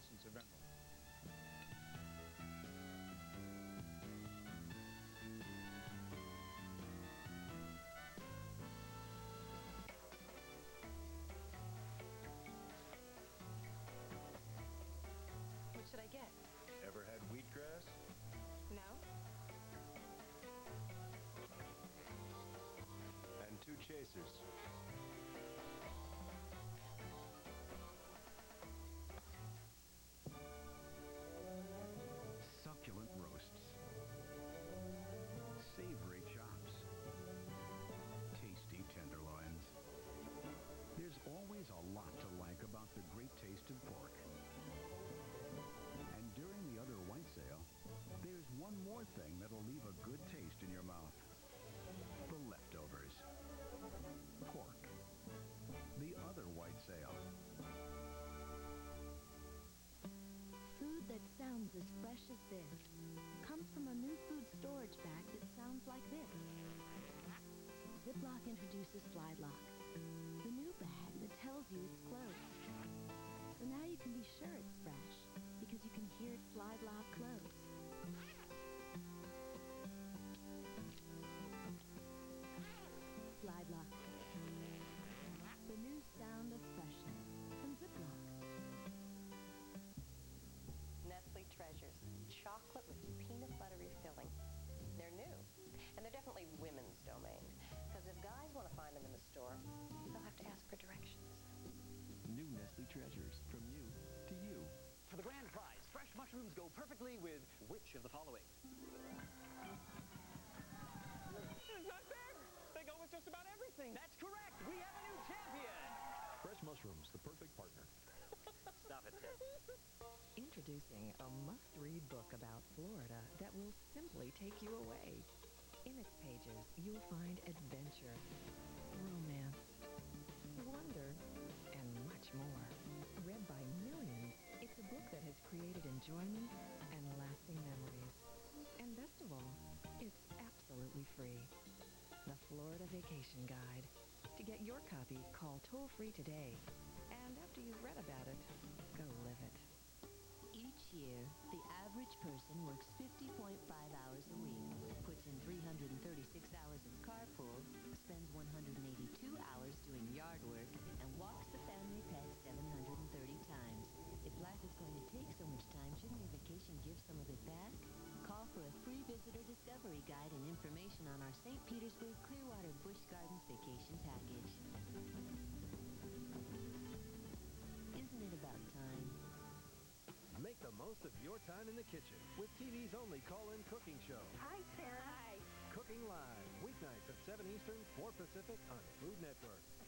Essence event room. What should I get? Ever had wheatgrass? No. And two chasers. Thing that'll leave a good taste in your mouth. The leftovers. Pork. The other white sale. Food that sounds as fresh as this comes from a new food storage bag that sounds like this. Ziploc introduces Slide-Loc, the new bag that tells you it's closed. So now you can be sure it's fresh because you can hear it Slide-Loc close. Slide-Loc. The new sound of freshness from Ziploc. Nestle Treasures. Chocolate with peanut buttery filling. They're new. And they're definitely women's domain. Because if guys want to find them in the store, they'll have to ask for directions. New Nestle Treasures. From you to you. For the grand prize, fresh mushrooms go perfectly with which of the following? It's not bad. With just about everything. That's correct. We have a new champion. Fresh mushrooms, the perfect partner. Stop it, Tim. Introducing a must-read book about Florida that will simply take you away. In its pages, you'll find adventure, romance, wonder, and much more. Read by millions, it's a book that has created enjoyment and lasting memories. And best of all, it's absolutely free. The Florida Vacation Guide. To get your copy, call toll-free today. And after you've read about it, go live it. Each year, the average person works 50.5 hours a week, puts in 336 hours of carpool, spends 182 hours doing yard work, and walks the family pet 730 times. If life is going to take so much time, shouldn't your vacation give some of it back? Call for a free visitor discovery guide and information on our St. Petersburg Clearwater Busch Gardens vacation package. Isn't it about time? Make the most of your time in the kitchen with TV's only call-in cooking show. Hi, Sarah. Hi. Cooking Live, weeknights at 7 Eastern, 4 Pacific on Food Network.